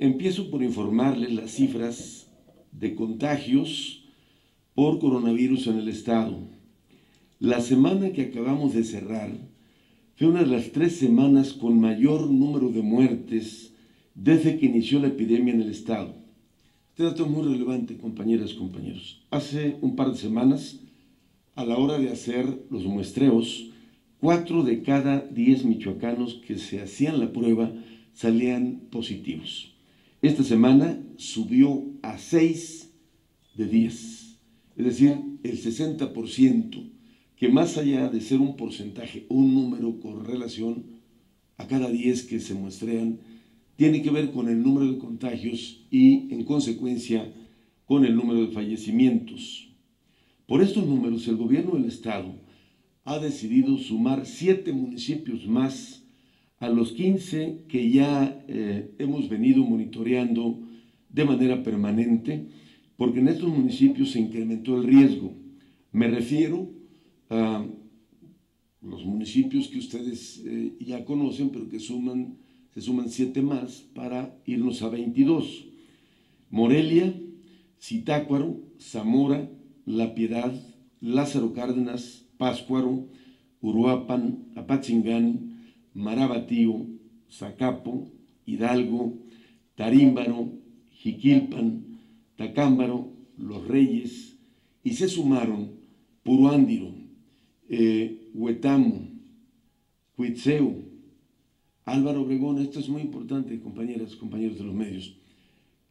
Empiezo por informarles las cifras de contagios por coronavirus en el estado. La semana que acabamos de cerrar fue una de las 3 semanas con mayor número de muertes desde que inició la epidemia en el estado. Este dato es muy relevante, compañeras y compañeros. Hace un par de semanas, a la hora de hacer los muestreos, 4 de cada 10 michoacanos que se hacían la prueba salían positivos. Esta semana subió a 6 de 10, es decir, el 60%, que más allá de ser un porcentaje, un número con relación a cada 10 que se muestrean, tiene que ver con el número de contagios y, en consecuencia, con el número de fallecimientos. Por estos números, el gobierno del estado ha decidido sumar 7 municipios más a los 15 que ya hemos venido monitoreando de manera permanente, porque en estos municipios se incrementó el riesgo. Me refiero a los municipios que ustedes ya conocen, pero que se suman 7 más para irnos a 22. Morelia, Zitácuaro, Zamora, La Piedad, Lázaro Cárdenas, Pátzcuaro, Uruapan, Apatzingán, Marabatío, Zacapo, Hidalgo, Tarímbaro, Jiquilpan, Tacámbaro, Los Reyes, y se sumaron Puruándiro, Huetamo, Cuitzeo, Álvaro Obregón. Esto es muy importante, compañeras, compañeros de los medios,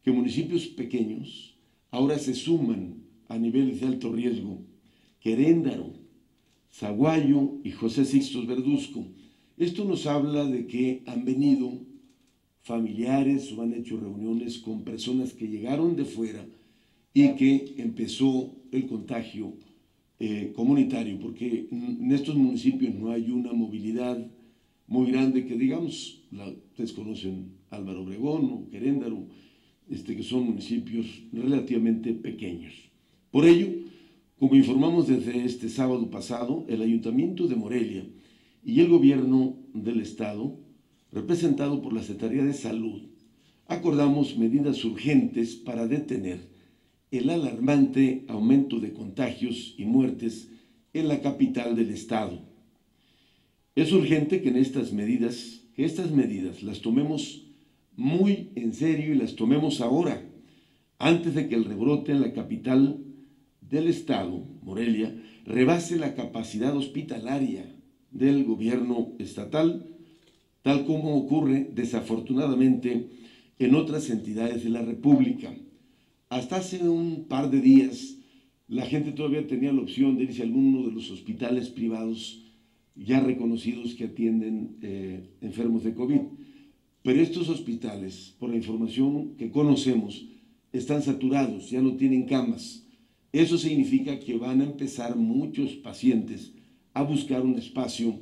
que municipios pequeños ahora se suman a niveles de alto riesgo: Queréndaro, Zaguayo y José Sixtos Verduzco. Esto nos habla de que han venido familiares o han hecho reuniones con personas que llegaron de fuera y que empezó el contagio comunitario, porque en estos municipios no hay una movilidad muy grande que, digamos, ustedes conocen Álvaro Obregón o Queréndaro, que son municipios relativamente pequeños. Por ello, como informamos desde este sábado pasado, el Ayuntamiento de Morelia y el gobierno del estado, representado por la Secretaría de Salud, acordamos medidas urgentes para detener el alarmante aumento de contagios y muertes en la capital del estado. Es urgente que estas medidas las tomemos muy en serio y las tomemos ahora, antes de que el rebrote en la capital del estado, Morelia, rebase la capacidad hospitalaria del gobierno estatal, tal como ocurre desafortunadamente en otras entidades de la República. Hasta hace un par de días la gente todavía tenía la opción de irse a alguno de los hospitales privados ya reconocidos que atienden enfermos de COVID, pero estos hospitales, por la información que conocemos, están saturados, ya no tienen camas. Eso significa que van a empezar muchos pacientes a buscar un espacio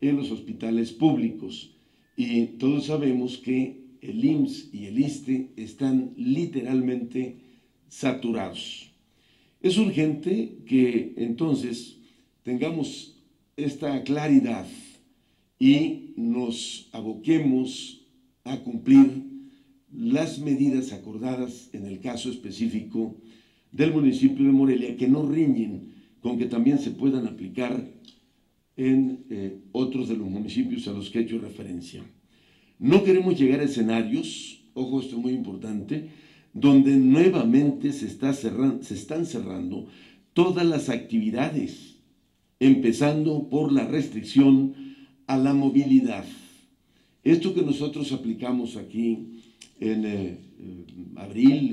en los hospitales públicos, y todos sabemos que el IMSS y el ISSSTE están literalmente saturados. Es urgente que entonces tengamos esta claridad y nos aboquemos a cumplir las medidas acordadas en el caso específico del municipio de Morelia, que no riñen con que también se puedan aplicar en otros de los municipios a los que he hecho referencia. No queremos llegar a escenarios, ojo, esto es muy importante, donde nuevamente se están cerrando todas las actividades, empezando por la restricción a la movilidad. Esto que nosotros aplicamos aquí en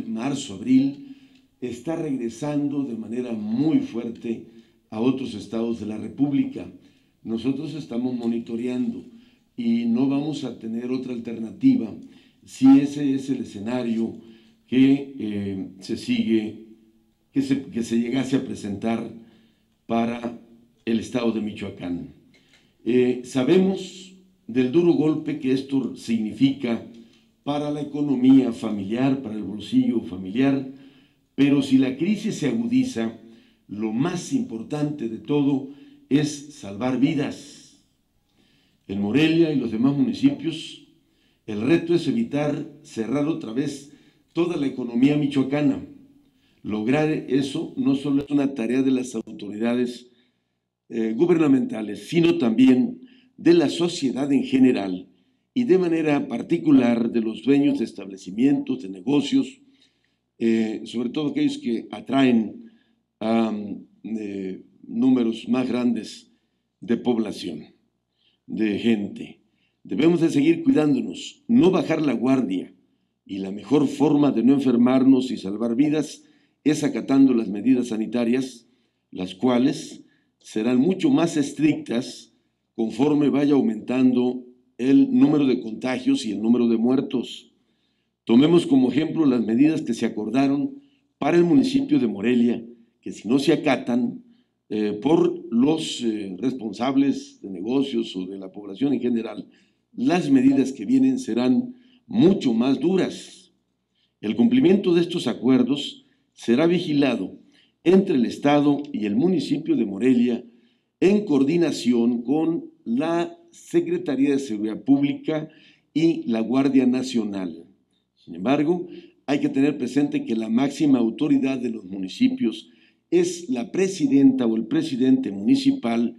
marzo, abril, está regresando de manera muy fuerte a otros estados de la República. Nosotros estamos monitoreando y no vamos a tener otra alternativa si ese es el escenario que se llegase a presentar para el estado de Michoacán. Sabemos del duro golpe que esto significa para la economía familiar, para el bolsillo familiar, pero si la crisis se agudiza, lo más importante de todo es salvar vidas. En Morelia y los demás municipios, El reto es evitar cerrar otra vez toda la economía michoacana. Lograr eso no solo es una tarea de las autoridades gubernamentales, sino también de la sociedad en general y de manera particular de los dueños de establecimientos, de negocios, sobre todo aquellos que atraen a números más grandes de población, de gente. Debemos de seguir cuidándonos, no bajar la guardia, y la mejor forma de no enfermarnos y salvar vidas es acatando las medidas sanitarias, las cuales serán mucho más estrictas conforme vaya aumentando el número de contagios y el número de muertos. Tomemos como ejemplo las medidas que se acordaron para el municipio de Morelia, que si no se acatan por los responsables de negocios o de la población en general, las medidas que vienen serán mucho más duras. El cumplimiento de estos acuerdos será vigilado entre el Estado y el municipio de Morelia en coordinación con la Secretaría de Seguridad Pública y la Guardia Nacional. Sin embargo, hay que tener presente que la máxima autoridad de los municipios es la presidenta o el presidente municipal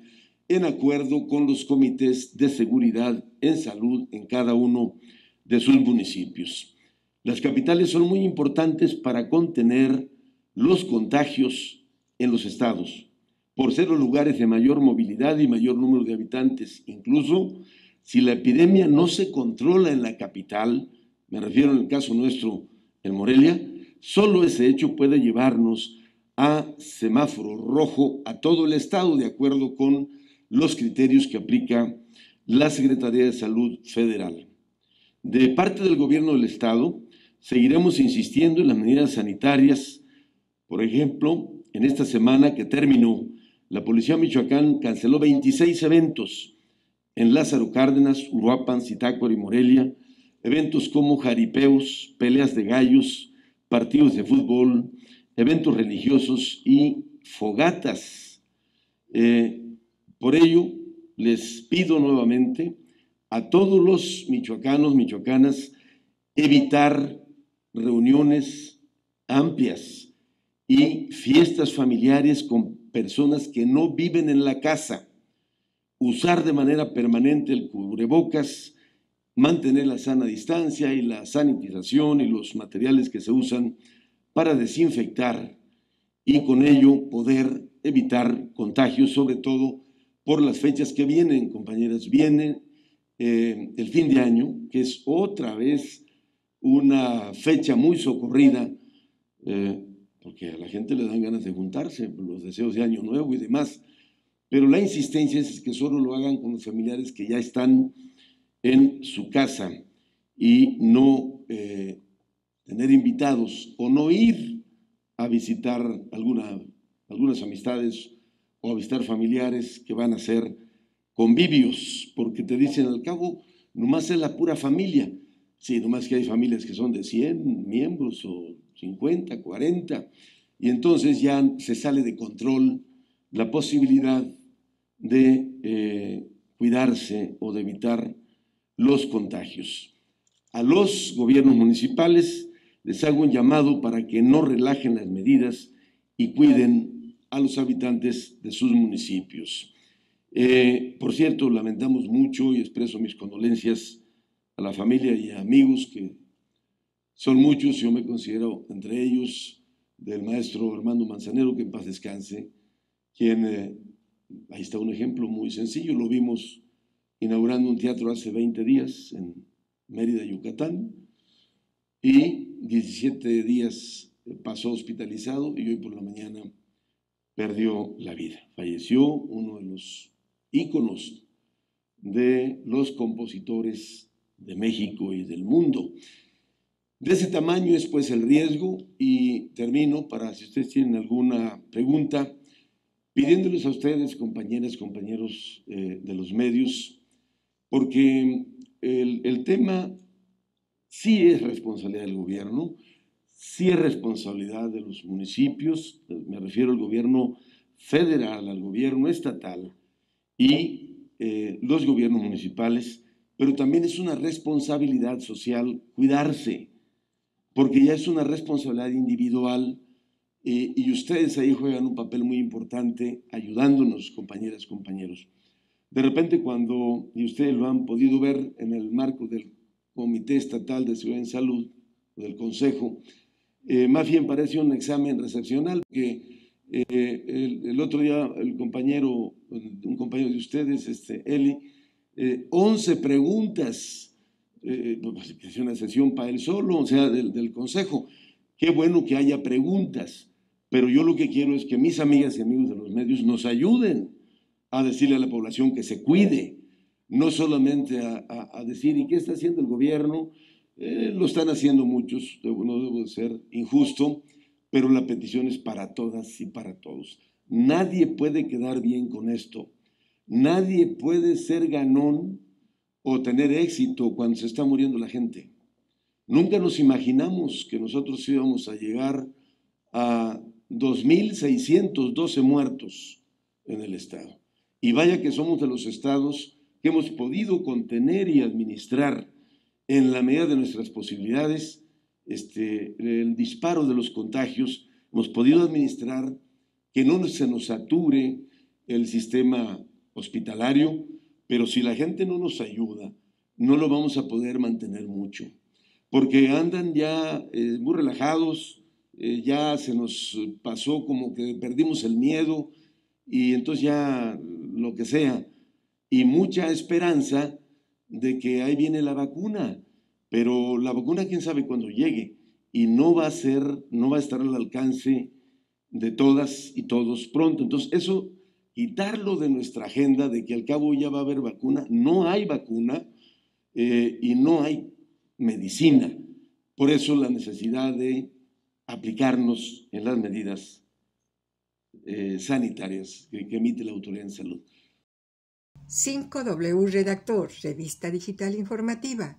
en acuerdo con los comités de seguridad en salud en cada uno de sus municipios. Las capitales son muy importantes para contener los contagios en los estados, por ser los lugares de mayor movilidad y mayor número de habitantes. Incluso si la epidemia no se controla en la capital, me refiero en el caso nuestro en Morelia, solo ese hecho puede llevarnos a semáforo rojo a todo el estado, de acuerdo con los criterios que aplica la Secretaría de Salud Federal. De parte del gobierno del estado, seguiremos insistiendo en las medidas sanitarias. Por ejemplo, en esta semana que terminó, la Policía Michoacán canceló 26 eventos en Lázaro Cárdenas, Uruapan, Zitácuaro y Morelia, eventos como jaripeos, peleas de gallos, partidos de fútbol, eventos religiosos y fogatas. Por ello, les pido nuevamente a todos los michoacanos, michoacanas, evitar reuniones amplias y fiestas familiares con personas que no viven en la casa, usar de manera permanente el cubrebocas, mantener la sana distancia y la sanitización y los materiales que se usan para desinfectar, y con ello poder evitar contagios, sobre todo por las fechas que vienen, compañeras. Viene el fin de año, que es otra vez una fecha muy socorrida, porque a la gente le dan ganas de juntarse por los deseos de Año Nuevo y demás, pero la insistencia es que solo lo hagan con los familiares que ya están en su casa, y no tener invitados o no ir a visitar algunas amistades o a visitar familiares que van a hacer convivios, porque te dicen al cabo, nomás es la pura familia. Sí, nomás que hay familias que son de 100 miembros o 50, 40, y entonces ya se sale de control la posibilidad de cuidarse o de evitar los contagios. A los gobiernos municipales les hago un llamado para que no relajen las medidas y cuiden a los habitantes de sus municipios. Por cierto, lamentamos mucho y expreso mis condolencias a la familia y a amigos que son muchos, yo me considero entre ellos, del maestro Armando Manzanero, que en paz descanse, quien, ahí está un ejemplo muy sencillo, lo vimos inaugurando un teatro hace 20 días en Mérida, Yucatán, y 17 días pasó hospitalizado y hoy por la mañana perdió la vida. Falleció uno de los íconos de los compositores de México y del mundo. De ese tamaño es pues el riesgo, y termino, para si ustedes tienen alguna pregunta, pidiéndoles a ustedes, compañeras, compañeros de los medios, porque el tema sí es responsabilidad del gobierno, sí es responsabilidad de los municipios, me refiero al gobierno federal, al gobierno estatal y los gobiernos municipales, pero también es una responsabilidad social cuidarse, porque ya es una responsabilidad individual y ustedes ahí juegan un papel muy importante ayudándonos, compañeras, compañeros. De repente cuando, y ustedes lo han podido ver en el marco del Comité Estatal de Seguridad en Salud, o del Consejo, más bien parece un examen recepcional, que el otro día un compañero de ustedes, Eli, 11 preguntas, es una sesión para él solo, o sea, del Consejo. Qué bueno que haya preguntas, pero yo lo que quiero es que mis amigas y amigos de los medios nos ayuden a decirle a la población que se cuide, no solamente a decir, ¿y qué está haciendo el gobierno? Lo están haciendo muchos, no debo ser injusto, pero la petición es para todas y para todos. Nadie puede quedar bien con esto. Nadie puede ser ganón o tener éxito cuando se está muriendo la gente. Nunca nos imaginamos que nosotros íbamos a llegar a 2,612 muertos en el estado. Y vaya que somos de los estados que hemos podido contener y administrar en la medida de nuestras posibilidades el disparo de los contagios. Hemos podido administrar que no se nos sature el sistema hospitalario, pero si la gente no nos ayuda, no lo vamos a poder mantener mucho, porque andan ya muy relajados, ya se nos pasó como que perdimos el miedo y entonces ya lo que sea, y mucha esperanza de que ahí viene la vacuna, pero la vacuna quién sabe cuándo llegue y no va a estar al alcance de todas y todos pronto. Entonces eso, quitarlo de nuestra agenda de que al cabo ya va a haber vacuna. No hay vacuna y no hay medicina. Por eso la necesidad de aplicarnos en las medidas sanitarias que emite la autoridad en salud. 5W Redactor, revista digital informativa.